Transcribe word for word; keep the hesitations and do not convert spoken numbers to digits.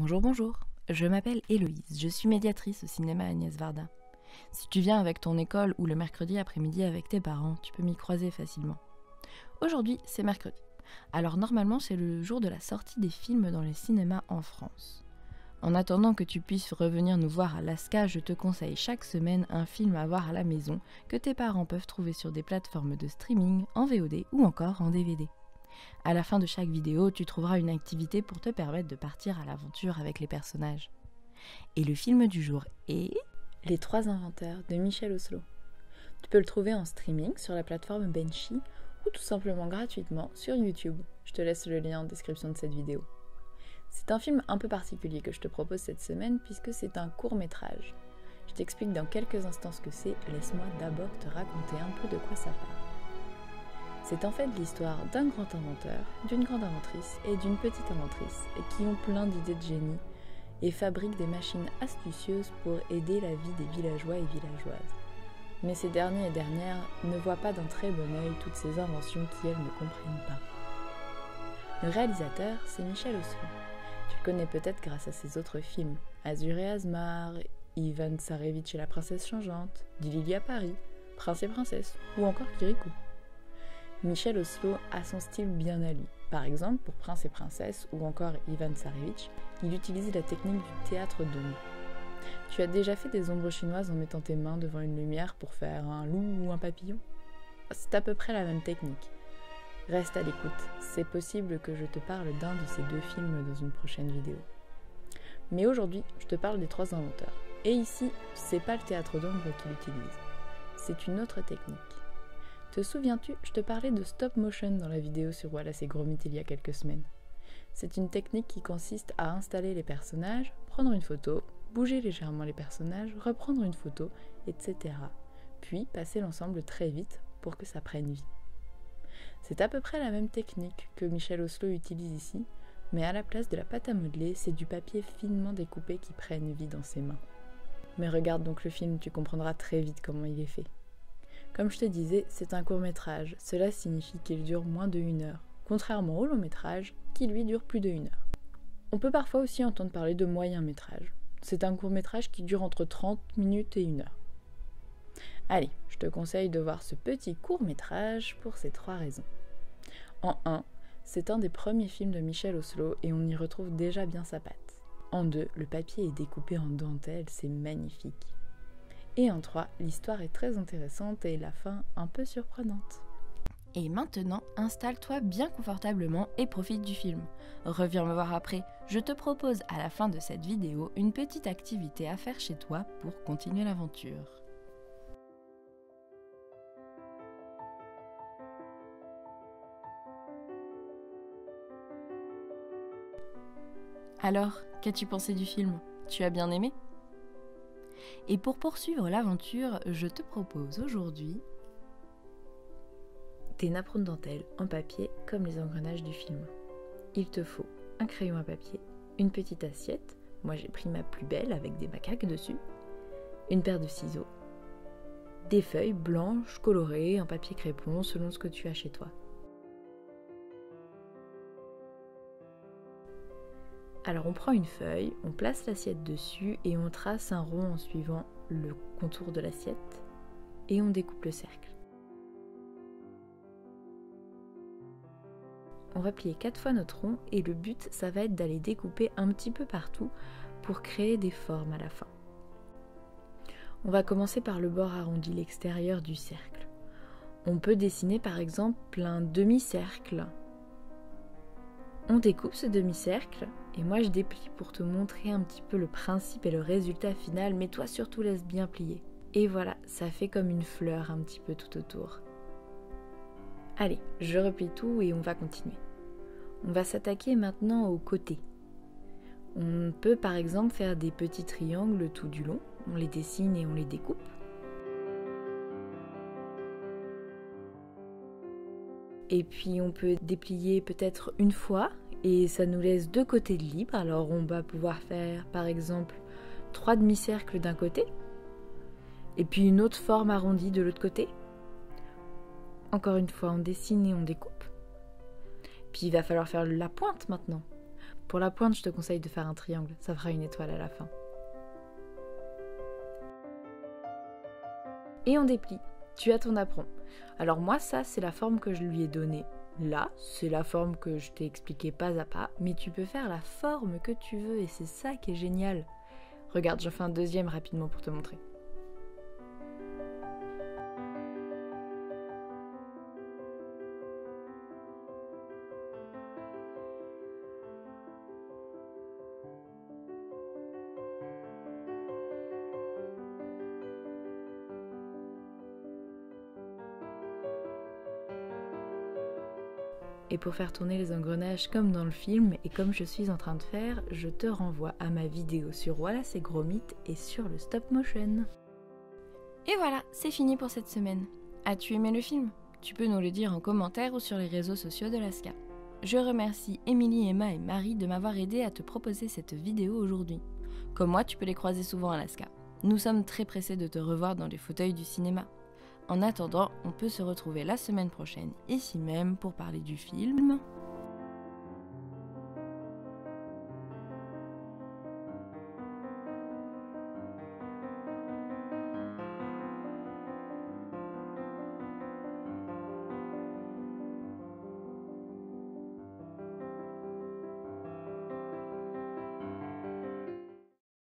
Bonjour, bonjour, je m'appelle Eloïse, je suis médiatrice au cinéma Agnès Varda. Si tu viens avec ton école ou le mercredi après-midi avec tes parents, tu peux m'y croiser facilement. Aujourd'hui, c'est mercredi. Alors normalement, c'est le jour de la sortie des films dans les cinémas en France. En attendant que tu puisses revenir nous voir à l'A S C A, je te conseille chaque semaine un film à voir à la maison que tes parents peuvent trouver sur des plateformes de streaming, en V O D ou encore en D V D. À la fin de chaque vidéo, tu trouveras une activité pour te permettre de partir à l'aventure avec les personnages. Et le film du jour est... Les Trois Inventeurs de Michel Ocelot. Tu peux le trouver en streaming sur la plateforme Benchy ou tout simplement gratuitement sur YouTube. Je te laisse le lien en description de cette vidéo. C'est un film un peu particulier que je te propose cette semaine puisque c'est un court-métrage. Je t'explique dans quelques instants ce que c'est, laisse-moi d'abord te raconter un peu de quoi ça parle. C'est en fait l'histoire d'un grand inventeur, d'une grande inventrice et d'une petite inventrice qui ont plein d'idées de génie et fabriquent des machines astucieuses pour aider la vie des villageois et villageoises. Mais ces derniers et dernières ne voient pas d'un très bon œil toutes ces inventions qui, elles, ne comprennent pas. Le réalisateur, c'est Michel Ocelot. Tu le connais peut-être grâce à ses autres films, Azur et Azmar, Ivan Tsarévitch et la Princesse Changeante, Dilili à Paris, Prince et Princesse ou encore Kirikou. Michel Ocelot a son style bien à lui. Par exemple, pour Prince et Princesse ou encore Ivan Tsarévitch, il utilise la technique du théâtre d'ombre. Tu as déjà fait des ombres chinoises en mettant tes mains devant une lumière pour faire un loup ou un papillon? C'est à peu près la même technique. Reste à l'écoute, c'est possible que je te parle d'un de ces deux films dans une prochaine vidéo. Mais aujourd'hui, je te parle des Trois Inventeurs. Et ici, c'est pas le théâtre d'ombre qu'il utilise, c'est une autre technique. Te souviens-tu, je te parlais de stop motion dans la vidéo sur Wallace et Gromit il y a quelques semaines. C'est une technique qui consiste à installer les personnages, prendre une photo, bouger légèrement les personnages, reprendre une photo, et cetera. Puis passer l'ensemble très vite pour que ça prenne vie. C'est à peu près la même technique que Michel Ocelot utilise ici, mais à la place de la pâte à modeler, c'est du papier finement découpé qui prenne vie dans ses mains. Mais regarde donc le film, tu comprendras très vite comment il est fait. Comme je te disais, c'est un court-métrage, cela signifie qu'il dure moins de une heure, contrairement au long-métrage qui lui dure plus de une heure. On peut parfois aussi entendre parler de moyen-métrage, c'est un court-métrage qui dure entre trente minutes et une heure. Allez, je te conseille de voir ce petit court-métrage pour ces trois raisons. En un, c'est un des premiers films de Michel Ocelot et on y retrouve déjà bien sa patte. En deux, le papier est découpé en dentelle, c'est magnifique. Et en trois, l'histoire est très intéressante et la fin un peu surprenante. Et maintenant, installe-toi bien confortablement et profite du film. Reviens me voir après, je te propose à la fin de cette vidéo une petite activité à faire chez toi pour continuer l'aventure. Alors, qu'as-tu pensé du film? Tu as bien aimé? Et pour poursuivre l'aventure, je te propose aujourd'hui des napperons de dentelle en papier comme les engrenages du film. Il te faut un crayon à papier, une petite assiette, moi j'ai pris ma plus belle avec des macaques dessus, une paire de ciseaux, des feuilles blanches, colorées, en papier crépon selon ce que tu as chez toi. Alors on prend une feuille, on place l'assiette dessus et on trace un rond en suivant le contour de l'assiette et on découpe le cercle. On va plier quatre fois notre rond et le but ça va être d'aller découper un petit peu partout pour créer des formes à la fin. On va commencer par le bord arrondi, l'extérieur du cercle. On peut dessiner par exemple un demi-cercle. On découpe ce demi-cercle et moi je déplie pour te montrer un petit peu le principe et le résultat final, mais toi surtout laisse bien plier. Et voilà, ça fait comme une fleur un petit peu tout autour. Allez, je replie tout et on va continuer. On va s'attaquer maintenant aux côtés. On peut par exemple faire des petits triangles tout du long, on les dessine et on les découpe. Et puis on peut déplier peut-être une fois et ça nous laisse deux côtés de libre. Alors on va pouvoir faire par exemple trois demi-cercles d'un côté et puis une autre forme arrondie de l'autre côté. Encore une fois on dessine et on découpe. Puis il va falloir faire la pointe maintenant. Pour la pointe, je te conseille de faire un triangle, ça fera une étoile à la fin. Et on déplie. Tu as ton apron. Alors moi, ça, c'est la forme que je lui ai donnée. Là, c'est la forme que je t'ai expliquée pas à pas, mais tu peux faire la forme que tu veux et c'est ça qui est génial. Regarde, j'en fais un deuxième rapidement pour te montrer. Et pour faire tourner les engrenages comme dans le film, et comme je suis en train de faire, je te renvoie à ma vidéo sur Wallace et Gromit et sur le stop motion. Et voilà, c'est fini pour cette semaine. As-tu aimé le film? Tu peux nous le dire en commentaire ou sur les réseaux sociaux de l'A S C A. Je remercie Émilie, Emma et Marie de m'avoir aidé à te proposer cette vidéo aujourd'hui. Comme moi, tu peux les croiser souvent à l'A S C A. Nous sommes très pressés de te revoir dans les fauteuils du cinéma. En attendant, on peut se retrouver la semaine prochaine, ici même, pour parler du film...